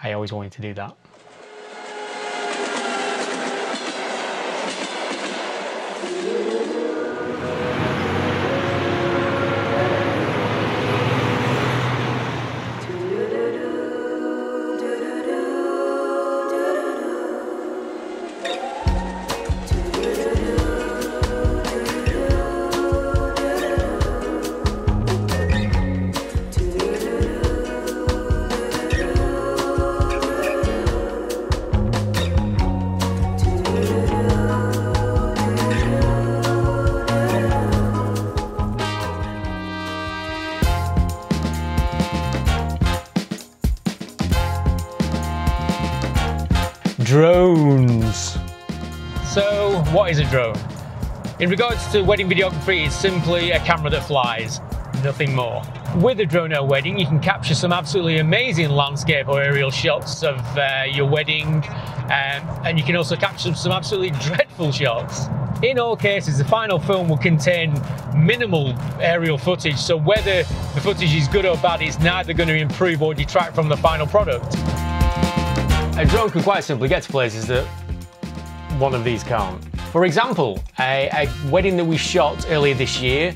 I always wanted to do that. Drones. So, what is a drone? In regards to wedding videography, it's simply a camera that flies, nothing more. With a drone at a wedding, you can capture some absolutely amazing landscape or aerial shots of your wedding, and you can also capture some absolutely dreadful shots. In all cases, the final film will contain minimal aerial footage, so whether the footage is good or bad, it's neither going to improve or detract from the final product. A drone can quite simply get to places that one of these can't. For example, a wedding that we shot earlier this year,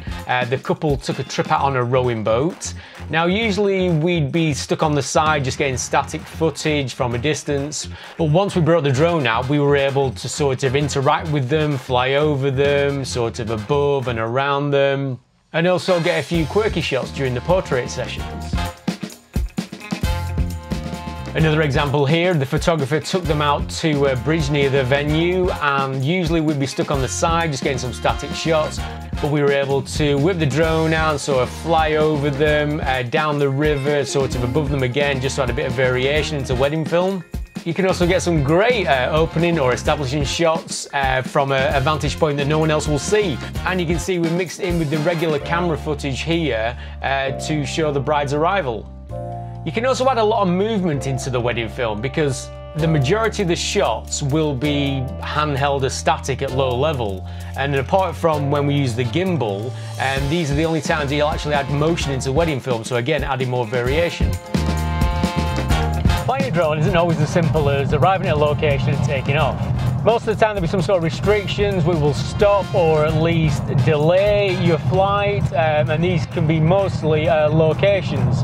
the couple took a trip out on a rowing boat. Now usually we'd be stuck on the side just getting static footage from a distance, but once we brought the drone out, we were able to sort of interact with them, fly over them, sort of above and around them, and also get a few quirky shots during the portrait sessions. Another example here, the photographer took them out to a bridge near the venue, and usually we'd be stuck on the side just getting some static shots, but we were able to whip the drone out and sort of fly over them, down the river, sort of above them again, just to add a bit of variation into wedding film. You can also get some great opening or establishing shots from a vantage point that no one else will see. And you can see we've mixed in with the regular camera footage here to show the bride's arrival. You can also add a lot of movement into the wedding film because the majority of the shots will be handheld as static at low level. And apart from when we use the gimbal, these are the only times you'll actually add motion into wedding film, so again, adding more variation. Flying a drone isn't always as simple as arriving at a location and taking off. Most of the time there'll be some sort of restrictions, we will stop or at least delay your flight, and these can be mostly locations.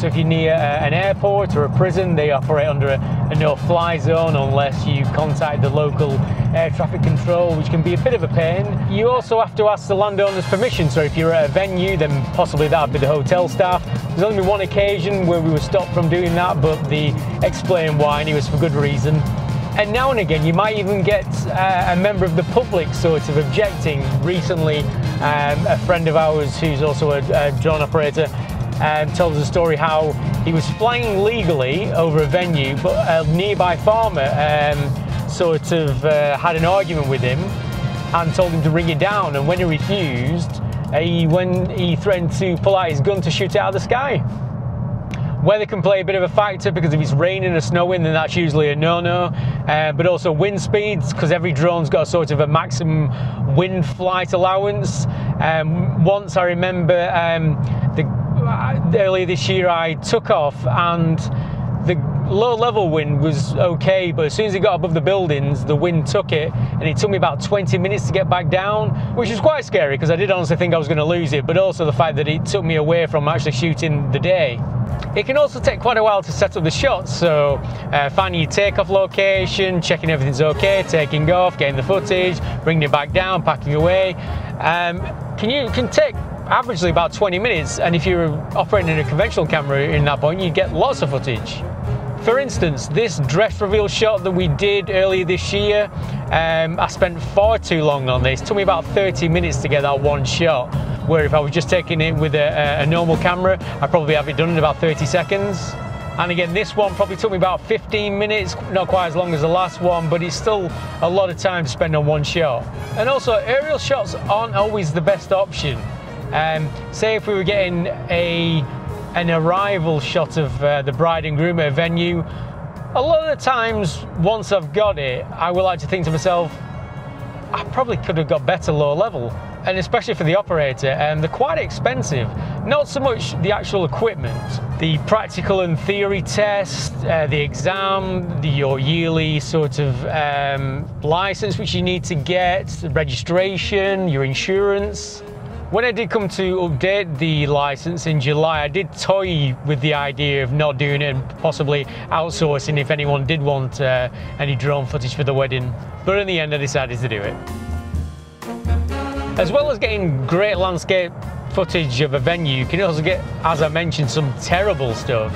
So if you're near an airport or a prison, they operate under a no-fly zone unless you contact the local air traffic control, which can be a bit of a pain. You also have to ask the landowner's permission, so if you're at a venue, then possibly that would be the hotel staff. There's only been one occasion where we were stopped from doing that, but they explained why, and it was for good reason. And now and again, you might even get a member of the public sort of objecting. Recently, a friend of ours who's also a drone operator tells a story how he was flying legally over a venue, but a nearby farmer sort of had an argument with him and told him to bring it down, and when he refused, he threatened to pull out his gun to shoot it out of the sky. Weather can play a bit of a factor because if it's raining or snowing, then that's usually a no-no. But also wind speeds, because every drone's got a sort of a maximum wind flight allowance. Once I remember earlier this year I took off and the low level wind was okay, but as soon as it got above the buildings the wind took it, and it took me about 20 minutes to get back down, which was quite scary because I did honestly think I was going to lose it, but also the fact that it took me away from actually shooting the day. It can also take quite a while to set up the shots, so finding your takeoff location, checking everything's okay, taking off, getting the footage, bringing it back down, packing away, can take averagely about 20 minutes, and if you're operating a conventional camera in that point, you get lots of footage. For instance, this dress reveal shot that we did earlier this year, I spent far too long on this. It took me about 30 minutes to get that one shot, where if I was just taking it with a normal camera, I'd probably have it done in about 30 seconds. And again, this one probably took me about 15 minutes, not quite as long as the last one, but it's still a lot of time to spend on one shot. And also, aerial shots aren't always the best option. Say if we were getting an arrival shot of the bride and groom at a venue, a lot of the times once I've got it, I will like to think to myself, I probably could have got better low level. and especially for the operator, they're quite expensive. Not so much the actual equipment, the practical and theory test, the exam, your yearly sort of license which you need to get, the registration, your insurance. When I did come to update the license in July, I did toy with the idea of not doing it and possibly outsourcing if anyone did want any drone footage for the wedding. But in the end, I decided to do it. As well as getting great landscape footage of a venue, you can also get, as I mentioned, some terrible stuff.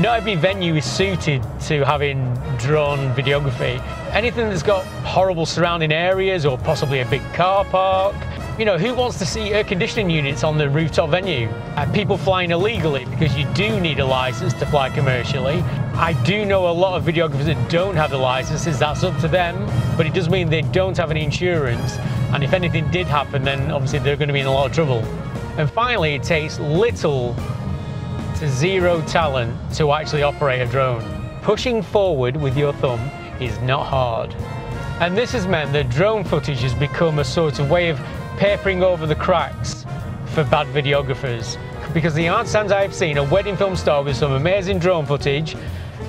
Not every venue is suited to having drone videography. Anything that's got horrible surrounding areas or possibly a big car park. You know, who wants to see air conditioning units on the rooftop venue? People flying illegally, because you do need a license to fly commercially. I do know a lot of videographers that don't have the licenses, that's up to them, but it does mean they don't have any insurance, and if anything did happen, then obviously they're going to be in a lot of trouble. And finally, it takes little to zero talent to actually operate a drone. Pushing forward with your thumb is not hard. And this has meant that drone footage has become a sort of way of papering over the cracks for bad videographers, because the amount of times I've seen a wedding film star with some amazing drone footage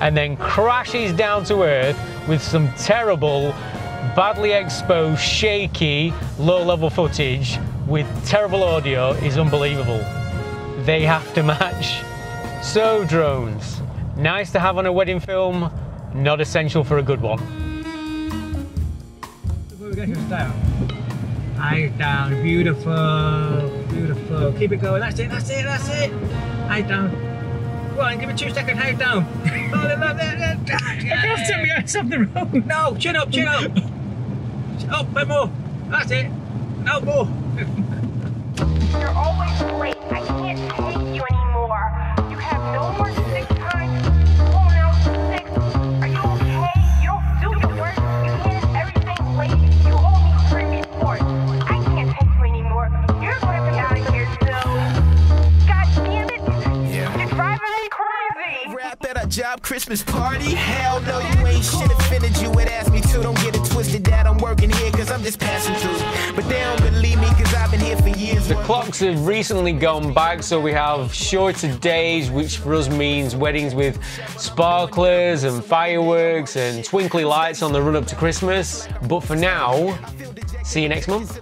and then crashes down to earth with some terrible, badly exposed, shaky, low-level footage with terrible audio is unbelievable. They have to match. So drones, nice to have on a wedding film, not essential for a good one. Where are we going to start? Eyes down, beautiful, beautiful. Keep it going, that's it, that's it, that's it. Eyes down. Go on, give it 2 seconds, eyes down. I can't take my eyes off the road. No, chin up, chin up. Up, one more. That's it. No more. You're always late. I can't take you anymore. You have no more sick time. Oh, now it's sick. Are you okay? You don't do the work. You handed everything late. You owe me three reports. Job Christmas party? Hell no, you ain't shit offended you would ask me to. Don't get it twisted that I'm working here, cause I'm just passing through. But they don't believe me cause I've been here for years. The clocks have recently gone back, so we have shorter days, which for us means weddings with sparklers and fireworks and twinkly lights on the run up to Christmas. But for now, see you next month.